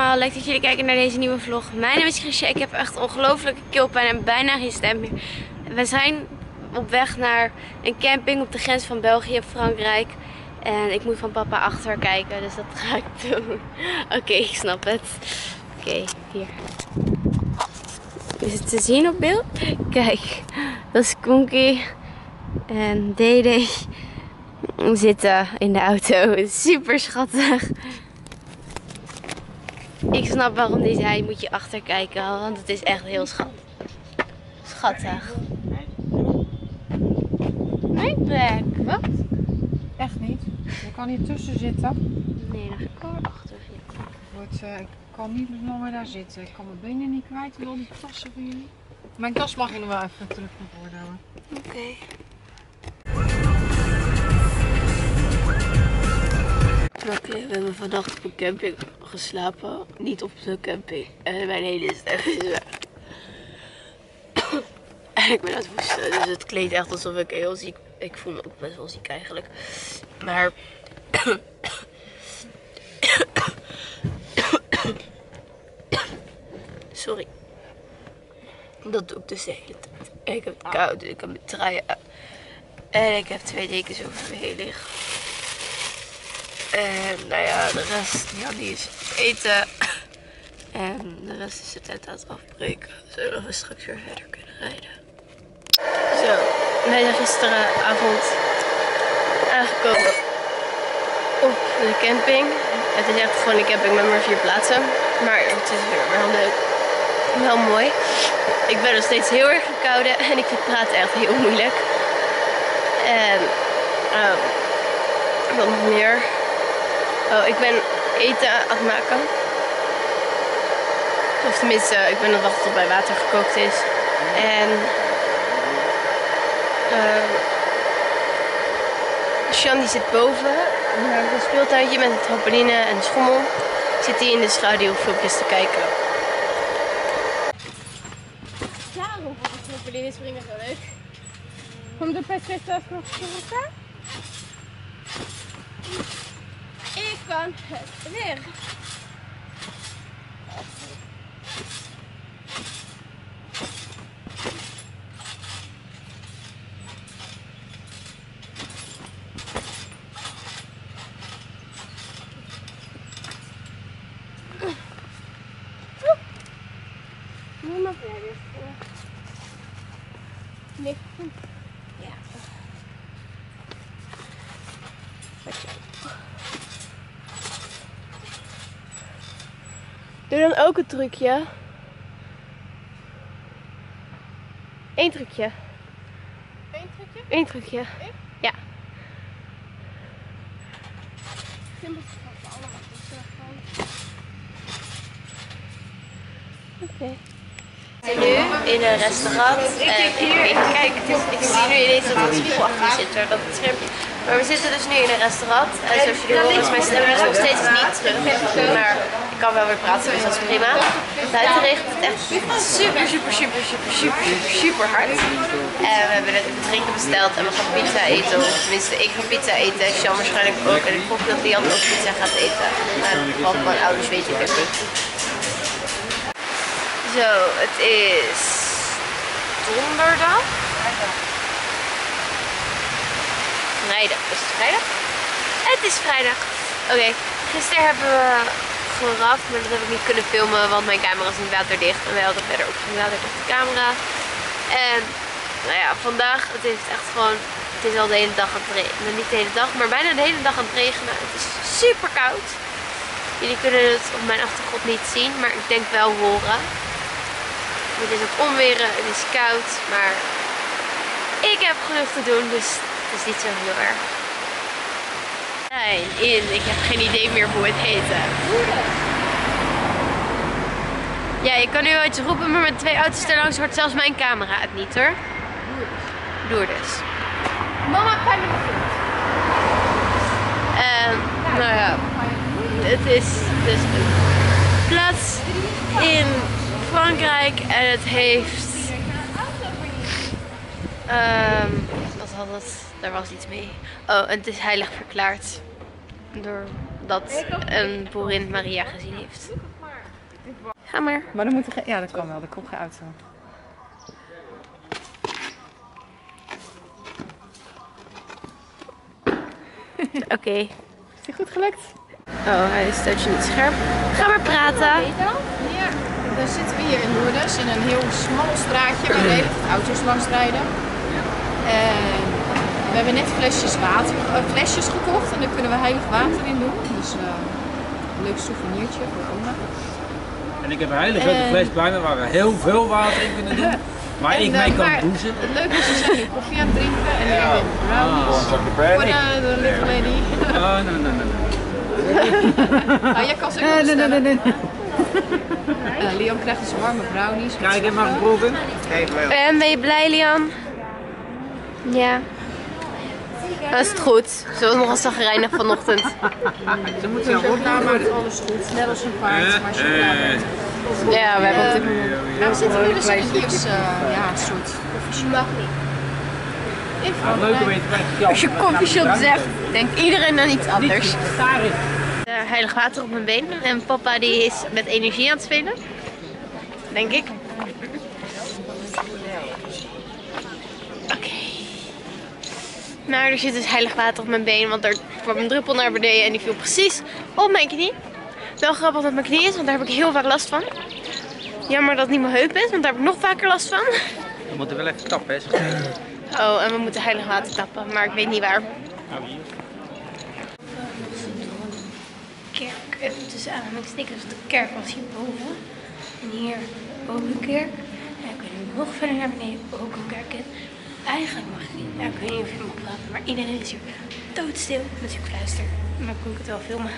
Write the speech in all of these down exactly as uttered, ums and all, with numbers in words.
allemaal, leuk dat jullie kijken naar deze nieuwe vlog. Mijn naam is Krisha, ik heb echt ongelooflijke keelpijn en bijna geen stem meer. We zijn op weg naar een camping op de grens van België en Frankrijk. En ik moet van papa achter kijken, dus dat ga ik doen. Oké, okay, ik snap het. Oké, okay, hier. Is het te zien op beeld? Kijk, dat is Konki en Dede zitten in de auto. Super schattig. Ik snap waarom die zei, moet je achterkijken, want het is echt heel schattig. Schattig. Nightback. Wat? Echt niet. Je kan hier tussen zitten. Nee, dan kan ik achter zitten. Wordt, uh, ik kan niet langer daar zitten. Ik kan mijn benen niet kwijt door die tassen van jullie. Mijn tas mag je nog wel even terug naar voren houden. Oké. Okay. Oké, okay, we hebben vannacht op een camping geslapen. Niet op de camping. En mijn hele stem is weg. En ik ben aan het hoesten, dus het kleedt echt alsof ik heel ziek ben. Ik voel me ook best wel ziek eigenlijk. Maar... Sorry. Dat doe ik dus de hele tijd. En ik heb het koud, ik heb mijn trui aan. En ik heb twee dekens over me heen liggen. En nou ja, de rest, ja, die is eten. En de rest is de tent aan het afbreken, zodat we straks weer verder kunnen rijden. Zo, wij zijn gisteravond aangekomen op de camping. Het is echt gewoon een camping met maar vier plaatsen. Maar het is weer wel leuk. Wel mooi. Ik ben nog steeds heel erg verkouden en ik vind praten echt heel moeilijk. En um, wat nog meer. Oh, ik ben eten aan het maken. Of tenminste, ik ben aan het wachten tot mijn water gekookt is. En Xian uh, die zit boven, uh, een speeltuintje met een trampoline en een schommel. Zit hij in de schaduw filmpjes te kijken. Ja, op de trampoline springen zo leuk. Kom de pet even nog kijken. Ik kan het weer. Nee. Ja. Doe dan ook een trucje. Eén trucje. Eén trucje? Eén trucje. Eén? Ja. Oké. Okay. We zijn nu in een restaurant en ik, kijk, dus, ik zie nu ineens dat het spiegel achter me zit, dat het schermpje. Maar we zitten dus nu in een restaurant en zoals jullie horen is mijn stem is nog steeds niet terug, maar ik kan wel weer praten, dus dat is prima. Buiten regent het echt super super super super super super super hard. En we hebben net even drinken besteld en we gaan pizza eten, of tenminste ik ga pizza eten, Xian waarschijnlijk ook en ik hoop dat Lian ook pizza gaat eten. Maar van mijn ouders weet ik het niet. Zo, het is donderdag. Vrijdag. Vrijdag. Is het vrijdag? Het is vrijdag. Oké, okay. Gisteren hebben we gerafd, maar dat heb ik niet kunnen filmen, want mijn camera is niet waterdicht. En wij hadden verder ook geen waterdichte camera. En nou ja, vandaag, het is echt gewoon, het is al de hele dag aan het regenen. Niet de hele dag, maar bijna de hele dag aan het regenen. Het is super koud. Jullie kunnen het op mijn achtergrond niet zien, maar ik denk wel horen. Het is ook onweren, het is koud, maar ik heb genoeg te doen, dus het is niet zo heel erg. Nee, in, ik heb geen idee meer hoe het heet. Ja, je kan nu wel iets roepen, maar met twee auto's erlangs hoort zelfs mijn camera het niet hoor. Lourdes. Mama, ga je nog goed? En, nou ja, het is dus een plaats in Frankrijk en het heeft, um, wat had het, daar was iets mee. Oh, en het is heilig verklaard doordat een boerin Maria gezien heeft. Ga maar. Maar dan moet er... Ja, dat kan wel. Dat komt geen auto. Oké. Okay. Is dit goed gelukt? Oh, hij staat je niet scherp. Ga maar praten. Ja, dan zitten we hier in Lourdes in een heel smal straatje waar de auto's langs rijden. En we hebben net flesjes, water, uh, flesjes gekocht en daar kunnen we heilig water in doen. Dus uh, een leuk souvenirtje voor oma. En ik heb een hele grote en... fles bij me waar we heel veel water in kunnen doen. Maar en, ik uh, mee kan douchen. Het leuke is, ze zijn nu koffie aan het drinken en yeah. hebben brownies. Voor de little lady. Oh, no, no, no, no. Ah, jij kan ze ook nog bestellen. Nee, nee, nee. Uh, Lian krijgt dus warme brownies. Kan ik hem maar proeven? En ben je blij, Lian? Ja. Dat is het goed. Ze was nogal zagrijnig vanochtend. Ze moet zelf opnemen, maar alles goed. Net als een paard, maar chocola. Ja, we hebben op dit moment. Nou, we zitten hier dus eventjes, uh, ja, een soort koffieshop. Als je koffieshop zegt, denkt iedereen aan iets anders. Heilig water op mijn been. En papa die is met energie aan het spelen. Denk ik. Oké. Okay. Nou, er zit dus heilig water op mijn been, want er kwam een druppel naar beneden en die viel precies op mijn knie. Wel grappig dat mijn knie is, want daar heb ik heel vaak last van. Jammer dat het niet mijn heup is, want daar heb ik nog vaker last van. We moeten wel even tappen, hè? Oh, en we moeten heilig water tappen, maar ik weet niet waar. Nou, hier. Kerk, even tussen aanhalingstekens, de kerk was hierboven. En hier boven de kerk. En kun je nog verder naar beneden, ook een kerk in. Eigenlijk mag ik niet. Nou, ik weet niet of je mag praten, maar iedereen is hier doodstil. Dus ik fluister, maar kon ik het wel filmen.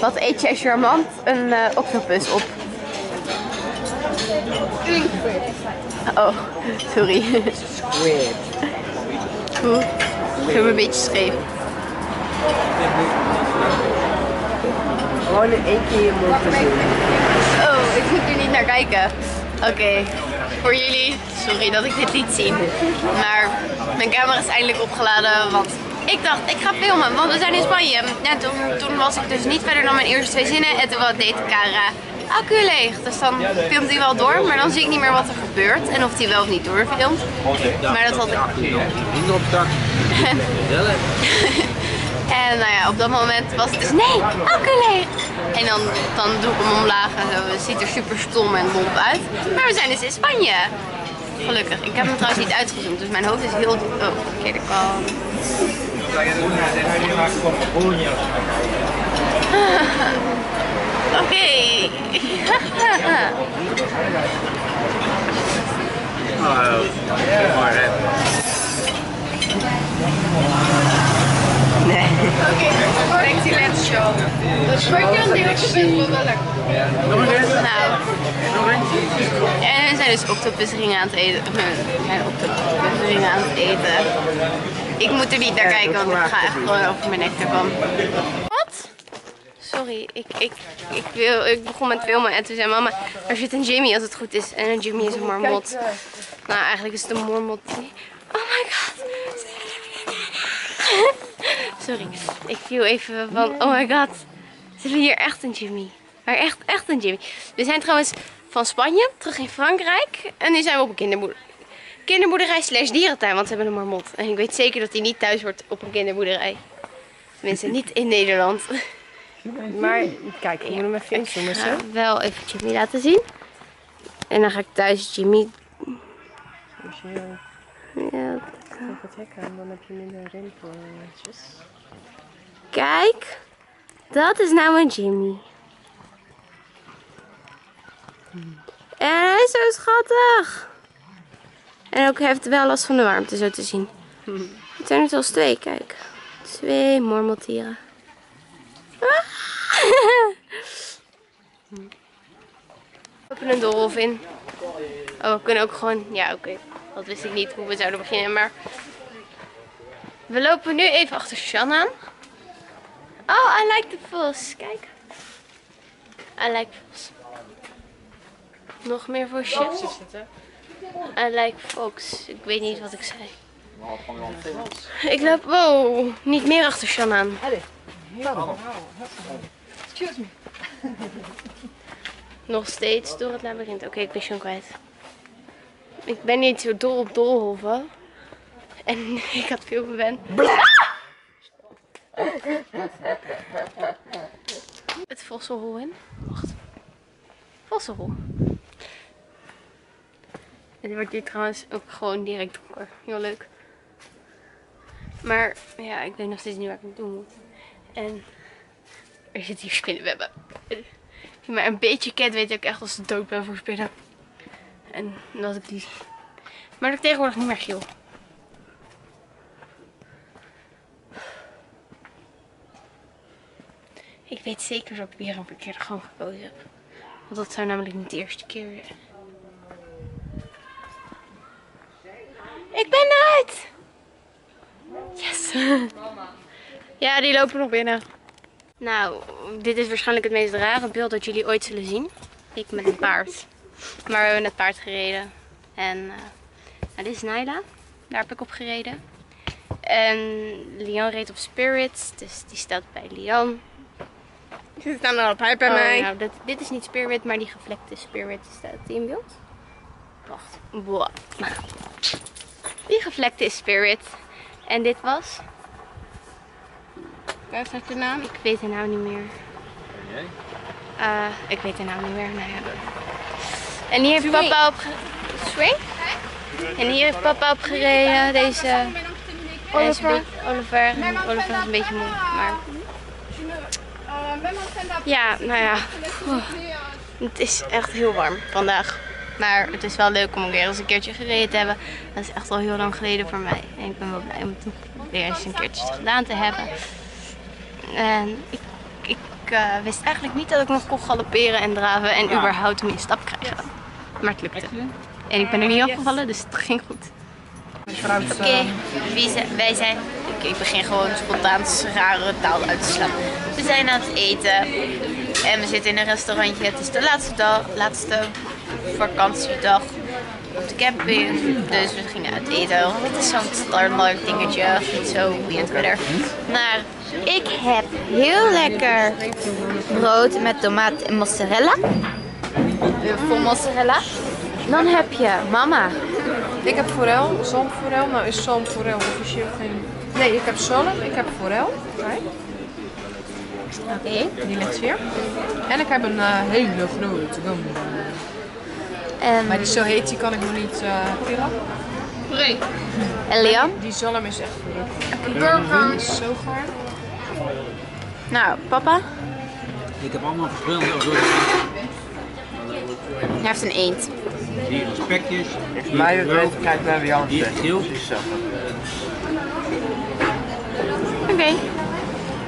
Wat eet jij charmant een uh, octopus op? Oh, sorry. Squid. Goed. Ik heb een beetje scheef. Gewoon één keer moeten doen. Oh, ik moet er niet naar kijken. Oké. Okay. Voor jullie, sorry dat ik dit niet zie. Maar mijn camera is eindelijk opgeladen, want... Ik dacht, ik ga filmen, want we zijn in Spanje. En toen, toen was ik dus niet verder dan mijn eerste twee zinnen. En toen deed de camera accu leeg. Dus dan filmt hij wel door, maar dan zie ik niet meer wat er gebeurt. En of hij wel of niet doorfilmt. Maar dat had ik. En nou ja, op dat moment was het dus, nee, accu leeg. En dan, dan doe ik hem omlaag en zo. Het ziet er super stom en lomp uit. Maar we zijn dus in Spanje. Gelukkig. Ik heb hem trouwens niet uitgezoomd, dus mijn hoofd is heel... Oh, verkeerde kant. Okay. Oh, all right. Okay, excellent show. Nou, en we zijn dus octopusringen aan het eten. We zijn octopusringen aan het eten. Ik moet er niet naar kijken, want ik ga echt gewoon over mijn nek ervan. Wat? Sorry, ik, ik, ik, wil, ik begon met filmen en toen zei mama, er zit een Jimmy als het goed is. En een Jimmy is een marmot. Nou, eigenlijk is het een mormot. Oh my god. Sorry, ik viel even van, oh my god, ze hebben hier echt een Jimmy. Maar echt, echt een Jimmy. We zijn trouwens van Spanje, terug in Frankrijk. En nu zijn we op een kinderboerderij. Kinderboerderij slash dierentuin, want ze hebben een marmot. En ik weet zeker dat hij niet thuis wordt op een kinderboerderij. Tenminste, niet in Nederland. Maar kijk, ik moet hem even filmen. Ik ga wel even Jimmy laten zien. En dan ga ik thuis Jimmy... Ja. Even het hek aan, dan heb je minder rimpeltjes. Kijk, dat is nou een Jimmy. Hmm. En hij is zo schattig. En ook heeft wel last van de warmte, zo te zien. Hmm. Het zijn er zelfs twee, kijk. Twee mormeltieren. Ah. Hmm. We hebben een doolhof in. Oh, we kunnen ook gewoon... Ja, oké. Okay. Dat wist ik niet hoe we zouden beginnen, maar we lopen nu even achter Xian aan. Oh, I like the vos. Kijk. I like vos. Nog meer voor Xian. I like fox. Ik weet niet wat ik zei. Ik loop, wow, niet meer achter Xian aan. Excuse me. Nog steeds door het labyrinth. Oké, okay, ik ben Xian kwijt. Ik ben niet zo dol op doolhoven. En ik had veel gewend. Het vossenhol in. Wacht. Vossenhol. Het wordt hier trouwens ook gewoon direct donker. Heel leuk. Maar ja, ik weet nog steeds niet waar ik het doen moet. En er zit hier spinnenwebben. Maar een beetje ket weet ik echt als ik dood ben voor spinnen. En dat ik die. Maar dat ik tegenwoordig niet meer geel. Ik weet zeker dat ik weer een verkeerde gang gekozen heb. Want dat zou namelijk niet de eerste keer zijn. Ik ben eruit! Yes! Ja, die lopen nog binnen. Nou, dit is waarschijnlijk het meest rare beeld dat jullie ooit zullen zien. Ik met een paard. Maar we hebben het paard gereden. En uh, nou, dit is Nyla. Daar heb ik op gereden. En Leon reed op Spirit. Dus die staat bij Lian. Ze staan al op hij bij oh, mij. Nou, dat, dit is niet Spirit, maar die gevlekte Spirit staat die in beeld. Wacht. Boah. Die gevlekte is Spirit. En dit was... Wat is de naam? Ik weet de naam niet meer. En jij? Uh, ik weet de naam niet meer. Nou ja. En hier heeft papa op Swing. En hier heeft papa op gereden. Deze Oliver. Oliver. En Oliver is een beetje moe. Maar... Ja, nou ja. Oeh. Het is echt heel warm vandaag. Maar het is wel leuk om weer eens een keertje gereden te hebben. Dat is echt al heel lang geleden voor mij. En ik ben wel blij om het weer eens een keertje gedaan te hebben. En ik, ik uh, wist eigenlijk niet dat ik nog kon galopperen en draven en überhaupt mijn stap krijgen. Maar het lukte. En ik ben er niet afgevallen, dus het ging goed. Oké, okay, wij zijn... Oké, okay, ik begin gewoon spontaan rare taal uit te slaan. We zijn aan het eten. En we zitten in een restaurantje. Het is de laatste dag, laatste vakantiedag op de camping. Dus we gingen uit eten. Het is zo'n standaard dingetje. Niet zo weird verder. Maar ik heb heel lekker brood met tomaat en mozzarella. Voor mozzarella. Dan heb je, mama. Ik heb forel, zalmforel. Nou is zalmforel officieel geen... Nee, ik heb zalm, ik heb forel. Kijk. Oké. Okay. Die ligt hier. En ik heb een uh, hele grote gum. En... Maar die zo heet, die kan ik nog niet uh, pillen. Puree. En Liam? Die zalm is echt verrukkelijk. Burger is zo gaar. Nou, papa? Ik heb allemaal verschillende soorten. Hij heeft een eend. Hier spekjes. Mij het weten, kijk naar wie anders. Hier geel. Oké. Okay.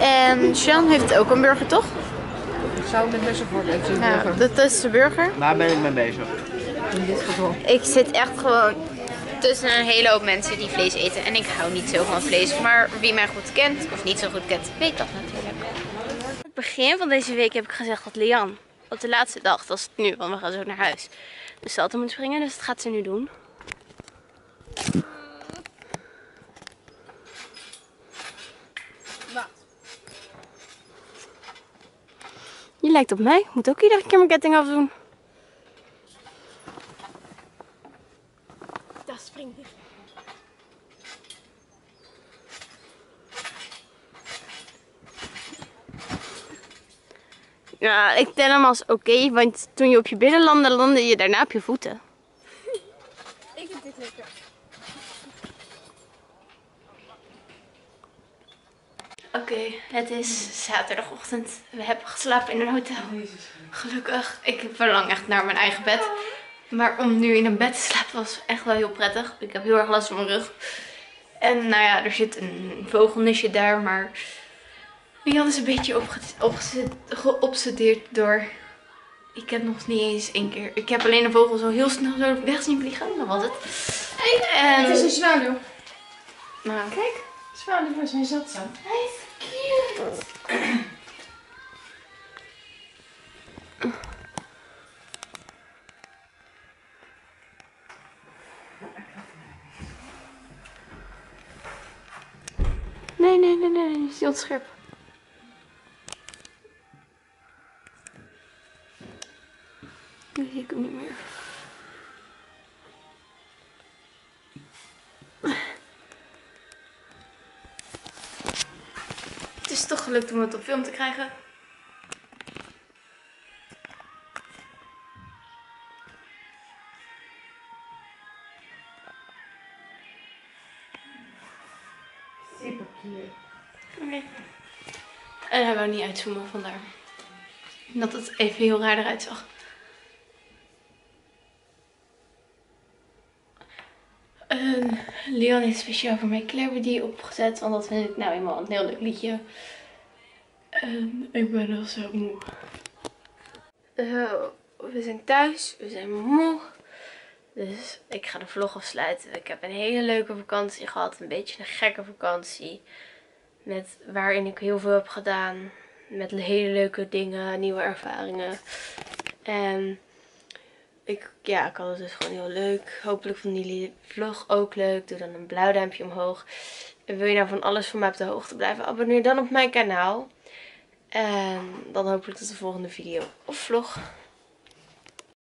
En Sean heeft ook een burger, toch? Ik zou het met best wel voor nou, dat is de burger. Waar ben ik mee bezig? In dit geval. Ik zit echt gewoon tussen een hele hoop mensen die vlees eten. En ik hou niet zo van vlees. Maar wie mij goed kent, of niet zo goed kent, weet dat natuurlijk. Aan het begin van deze week heb ik gezegd dat Lian op de laatste dag, dat is het nu, want we gaan zo naar huis. Dus ze had hem moeten springen, dus dat gaat ze nu doen. Je lijkt op mij. Ik moet ook iedere keer mijn ketting afdoen. Daar springt hij. Nou, ik tel hem als oké, okay, want toen je op je billen landde, landde je daarna op je voeten. Ik vind dit lekker. Oké, okay, het is zaterdagochtend. We hebben geslapen in een hotel. Gelukkig, ik verlang echt naar mijn eigen bed. Maar om nu in een bed te slapen was echt wel heel prettig. Ik heb heel erg last van mijn rug. En nou ja, er zit een vogelnestje daar, maar Lian is een beetje geobsedeerd door. Ik heb nog niet eens één keer. Ik heb alleen de vogel zo heel snel zo weg zien vliegen. Dat was het. En het is een zwaluw. Nou. Kijk, zwaluwen zijn zeldzaam. Hij is cute. Nee, nee, nee, nee, je ziet het scherp. Nu zie ik hem niet meer. Het is toch gelukt om het op film te krijgen. Super cute. Oké. En hij wou niet uitzoomen, vandaar dat het even heel raar eruit zag. Leon heeft speciaal voor mijn Claire opgezet, want dat vind ik nou eenmaal een heel leuk liedje. Um, ik ben al zo moe. Uh, we zijn thuis, we zijn moe. Dus ik ga de vlog afsluiten. Ik heb een hele leuke vakantie gehad, een beetje een gekke vakantie. Met, waarin ik heel veel heb gedaan. Met hele leuke dingen, nieuwe ervaringen. En Ik, ja, ik had het dus gewoon heel leuk. Hopelijk vonden jullie de vlog ook leuk. Doe dan een blauw duimpje omhoog. En wil je nou van alles van mij op de hoogte blijven? Abonneer dan op mijn kanaal. En dan hopelijk tot de volgende video of vlog.